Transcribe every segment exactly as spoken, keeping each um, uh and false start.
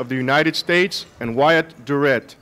of the United States, and Wyatt Durrette.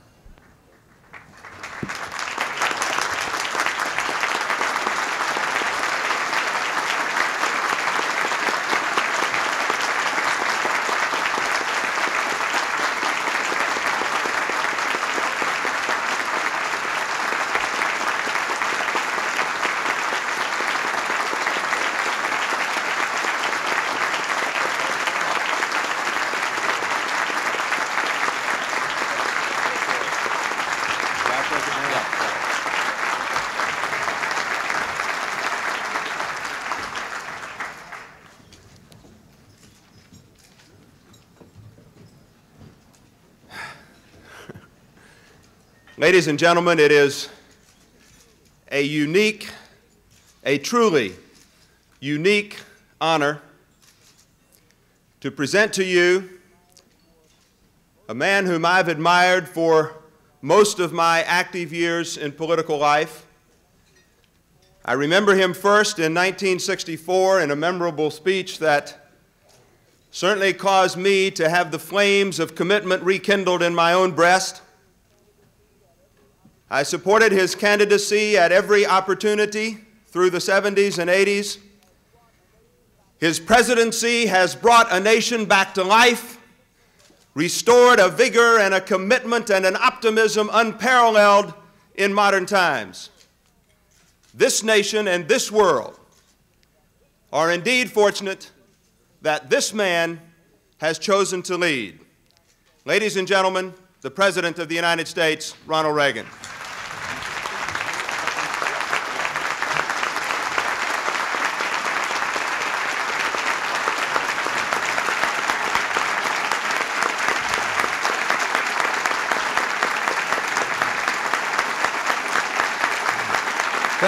Ladies and gentlemen, it is a unique, a truly unique honor to present to you a man whom I've admired for most of my active years in political life. I remember him first in nineteen sixty-four in a memorable speech that certainly caused me to have the flames of commitment rekindled in my own breast. I supported his candidacy at every opportunity through the seventies and eighties. His presidency has brought a nation back to life, restored a vigor and a commitment and an optimism unparalleled in modern times. This nation and this world are indeed fortunate that this man has chosen to lead. Ladies and gentlemen, the President of the United States, Ronald Reagan.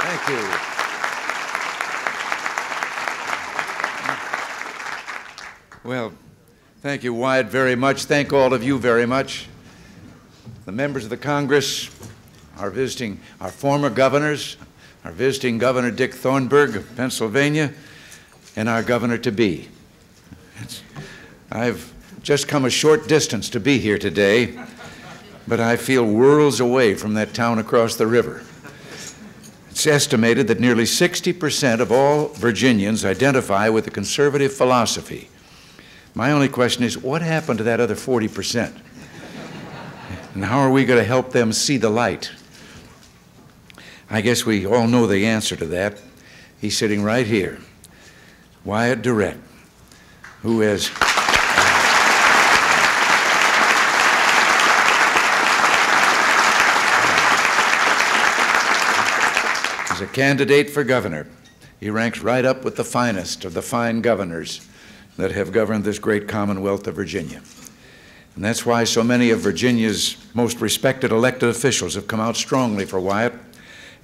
Thank you. Well, thank you, Wyatt, very much. Thank all of you very much. The members of the Congress, our visiting, our former governors, our visiting Governor Dick Thornburgh of Pennsylvania, and our governor-to-be. I've just come a short distance to be here today, but I feel worlds away from that town across the river. It's estimated that nearly sixty percent of all Virginians identify with the conservative philosophy. My only question is, what happened to that other forty percent? And how are we going to help them see the light? I guess we all know the answer to that. He's sitting right here, Wyatt Durrette, who has... is a candidate for governor. He ranks right up with the finest of the fine governors that have governed this great Commonwealth of Virginia. And that's why so many of Virginia's most respected elected officials have come out strongly for Wyatt,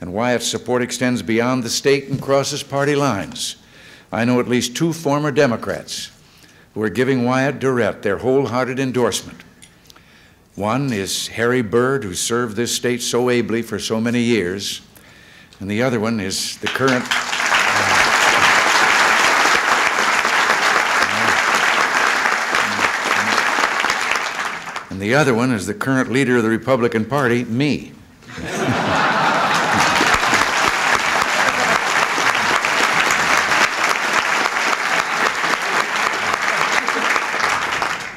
and Wyatt's support extends beyond the state and crosses party lines. I know at least two former Democrats who are giving Wyatt Durrette their wholehearted endorsement. One is Harry Byrd, who served this state so ably for so many years, and the other one is the current And the other one is the current leader of the Republican Party, me.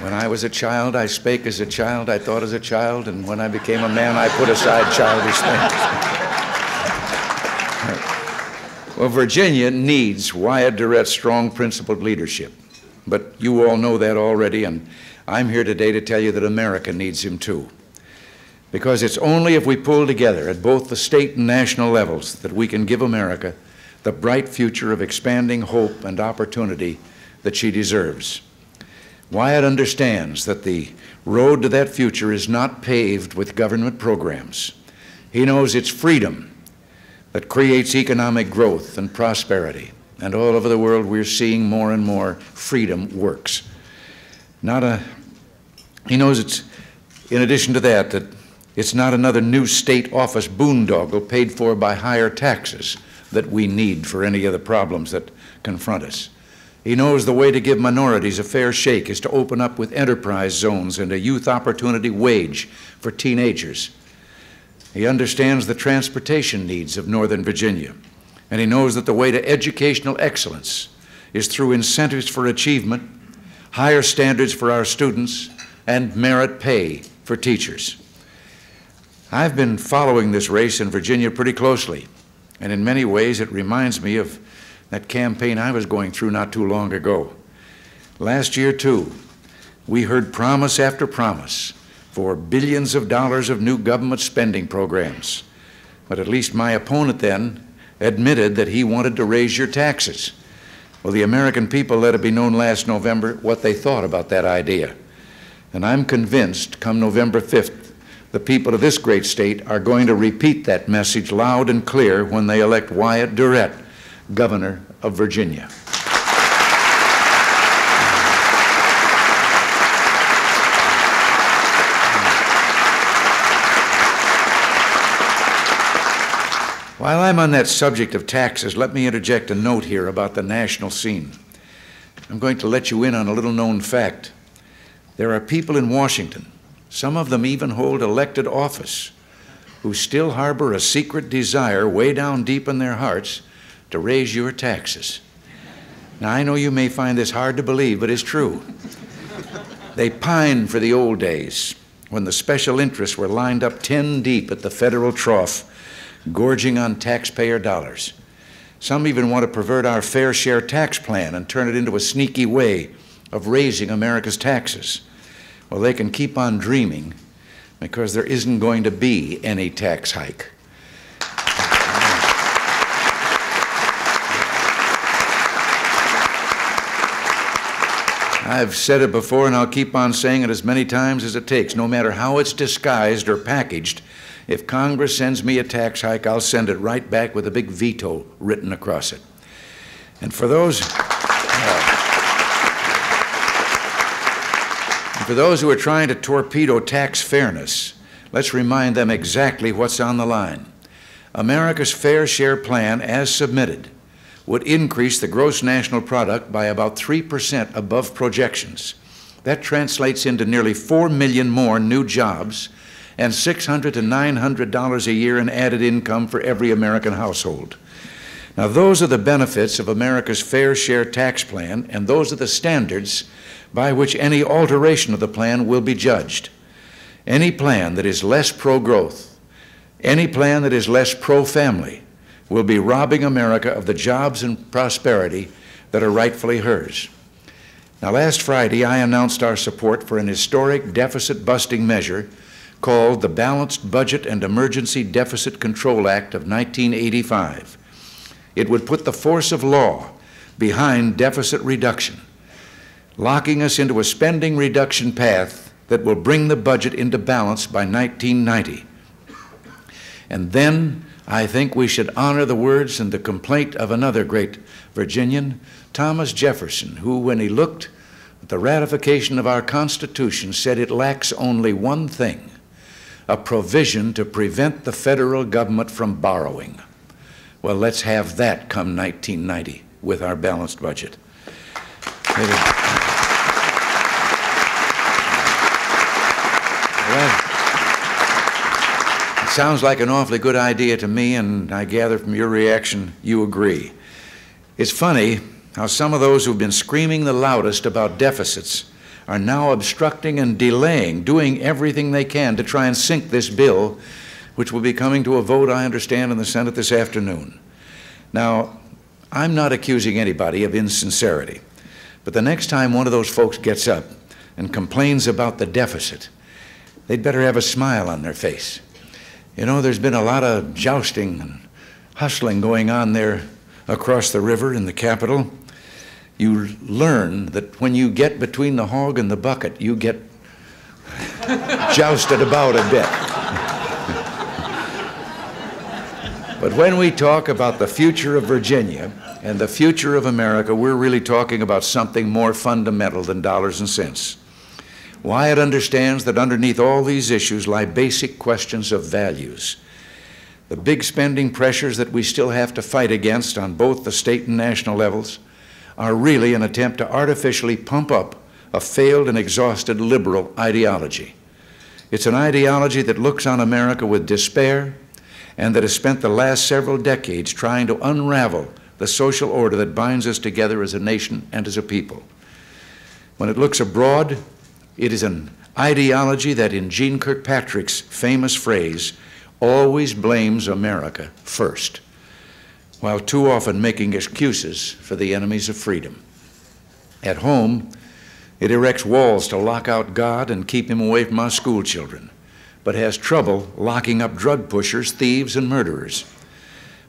When I was a child, I spake as a child, I thought as a child, and when I became a man, I put aside childish things. Well, Virginia needs Wyatt Durrette's strong, principled leadership. But you all know that already, and I'm here today to tell you that America needs him too. Because it's only if we pull together at both the state and national levels that we can give America the bright future of expanding hope and opportunity that she deserves. Wyatt understands that the road to that future is not paved with government programs. He knows it's freedom, that creates economic growth and prosperity. And all over the world, we're seeing more and more freedom works. Not a, he knows it's, in addition to that, that it's not another new state office boondoggle paid for by higher taxes that we need for any of the problems that confront us. He knows the way to give minorities a fair shake is to open up with enterprise zones and a youth opportunity wage for teenagers. He understands the transportation needs of Northern Virginia, and he knows that the way to educational excellence is through incentives for achievement, higher standards for our students, and merit pay for teachers. I've been following this race in Virginia pretty closely, and in many ways it reminds me of that campaign I was going through not too long ago. Last year, too, we heard promise after promise for billions of dollars of new government spending programs. But at least my opponent then admitted that he wanted to raise your taxes. Well, the American people let it be known last November what they thought about that idea. And I'm convinced come November fifth, the people of this great state are going to repeat that message loud and clear when they elect Wyatt Durrette, Governor of Virginia. While I'm on that subject of taxes, let me interject a note here about the national scene. I'm going to let you in on a little known fact. There are people in Washington, some of them even hold elected office, who still harbor a secret desire way down deep in their hearts to raise your taxes. Now, I know you may find this hard to believe, but it's true. They pine for the old days when the special interests were lined up ten deep at the federal trough, gorging on taxpayer dollars. Some even want to pervert our fair share tax plan and turn it into a sneaky way of raising America's taxes. Well, they can keep on dreaming because there isn't going to be any tax hike. I've said it before, and I'll keep on saying it as many times as it takes. No matter how it's disguised or packaged, if Congress sends me a tax hike, I'll send it right back with a big veto written across it. And for those, uh, and for those who are trying to torpedo tax fairness, let's remind them exactly what's on the line. America's Fair Share Plan, as submitted, would increase the gross national product by about three percent above projections. That translates into nearly four million more new jobs and six hundred to nine hundred dollars a year in added income for every American household. Now, those are the benefits of America's Fair Share Tax Plan, and those are the standards by which any alteration of the plan will be judged. Any plan that is less pro-growth, any plan that is less pro-family, will be robbing America of the jobs and prosperity that are rightfully hers. Now, last Friday, I announced our support for an historic deficit-busting measure called the Balanced Budget and Emergency Deficit Control Act of nineteen eighty-five. It would put the force of law behind deficit reduction, locking us into a spending reduction path that will bring the budget into balance by nineteen ninety. And then I think we should honor the words and the complaint of another great Virginian, Thomas Jefferson, who, when he looked at the ratification of our Constitution, said it lacks only one thing, a provision to prevent the federal government from borrowing. Well, let's have that come nineteen ninety with our balanced budget. Sounds like an awfully good idea to me, and I gather from your reaction you agree. It's funny how some of those who've been screaming the loudest about deficits are now obstructing and delaying, doing everything they can to try and sink this bill, which will be coming to a vote, I understand, in the Senate this afternoon. Now, I'm not accusing anybody of insincerity, but the next time one of those folks gets up and complains about the deficit, they'd better have a smile on their face. You know, there's been a lot of jousting and hustling going on there across the river in the capital. You learn that when you get between the hog and the bucket, you get jousted about a bit. But when we talk about the future of Virginia and the future of America, we're really talking about something more fundamental than dollars and cents. Wyatt understands that underneath all these issues lie basic questions of values. The big spending pressures that we still have to fight against on both the state and national levels are really an attempt to artificially pump up a failed and exhausted liberal ideology. It's an ideology that looks on America with despair and that has spent the last several decades trying to unravel the social order that binds us together as a nation and as a people. When it looks abroad, it is an ideology that, in Gene Kirkpatrick's famous phrase, always blames America first, while too often making excuses for the enemies of freedom. At home, it erects walls to lock out God and keep him away from our school children, but has trouble locking up drug pushers, thieves, and murderers.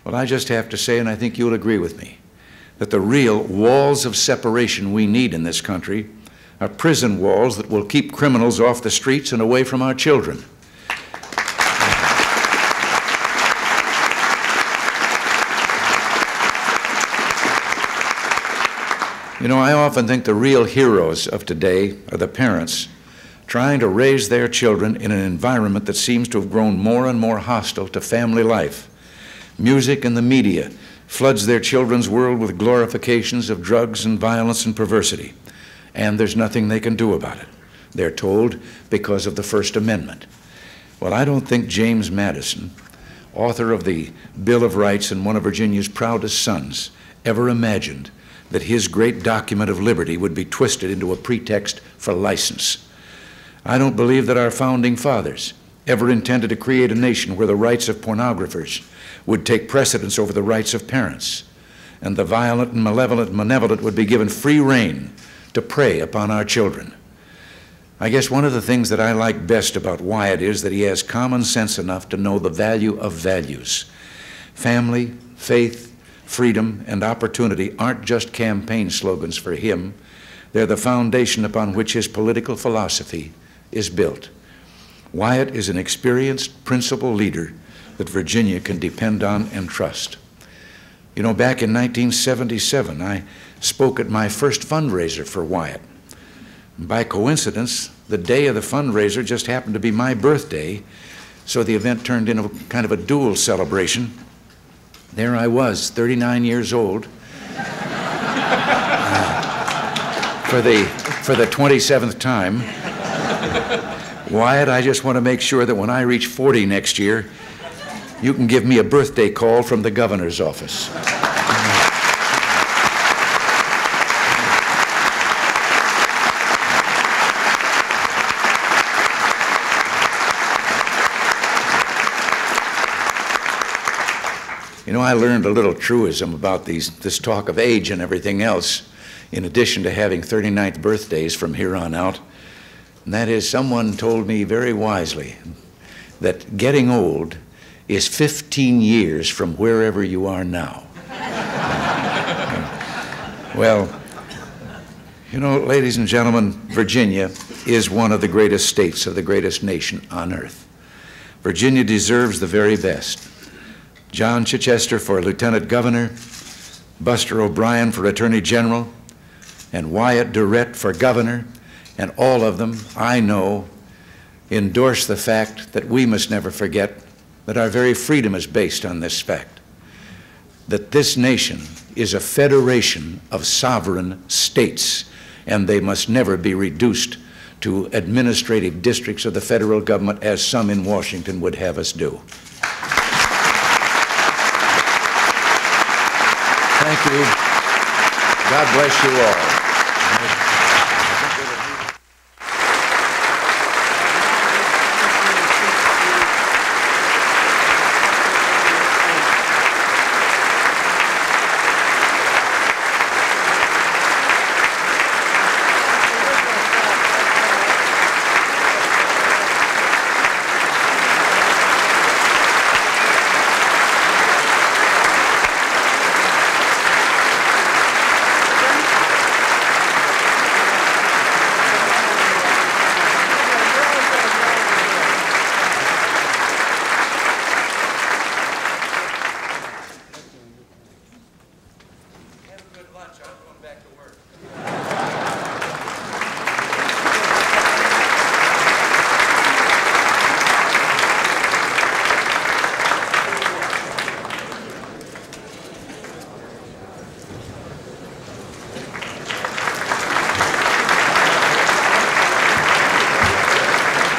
Well, I just have to say, and I think you'll agree with me, that the real walls of separation we need in this country are prison walls that will keep criminals off the streets and away from our children. You know, I often think the real heroes of today are the parents trying to raise their children in an environment that seems to have grown more and more hostile to family life. Music and the media floods their children's world with glorifications of drugs and violence and perversity, and there's nothing they can do about it, they're told, because of the First Amendment. Well, I don't think James Madison, author of the Bill of Rights and one of Virginia's proudest sons, ever imagined that his great document of liberty would be twisted into a pretext for license. I don't believe that our founding fathers ever intended to create a nation where the rights of pornographers would take precedence over the rights of parents, and the violent and malevolent and benevolent would be given free rein to prey upon our children. I guess one of the things that I like best about Wyatt is that he has common sense enough to know the value of values. Family, faith, freedom, and opportunity aren't just campaign slogans for him. They're the foundation upon which his political philosophy is built. Wyatt is an experienced, principled leader that Virginia can depend on and trust. You know, back in nineteen seventy-seven, I spoke at my first fundraiser for Wyatt. By coincidence, the day of the fundraiser just happened to be my birthday, so the event turned into kind of a dual celebration. There I was, thirty-nine years old, uh, for the, for the twenty-seventh time. Wyatt, I just want to make sure that when I reach forty next year, you can give me a birthday call from the governor's office. You know, I learned a little truism about these, this talk of age and everything else, in addition to having thirty-ninth birthdays from here on out. And that is, someone told me very wisely that getting old is fifteen years from wherever you are now. Well, you know, ladies and gentlemen, Virginia is one of the greatest states of the greatest nation on earth. Virginia deserves the very best. John Chichester for Lieutenant Governor, Buster O'Brien for Attorney General, and Wyatt Durrette for Governor, and all of them, I know, endorse the fact that we must never forget that our very freedom is based on this fact, that this nation is a federation of sovereign states, and they must never be reduced to administrative districts of the federal government, as some in Washington would have us do. Thank you. God bless you all.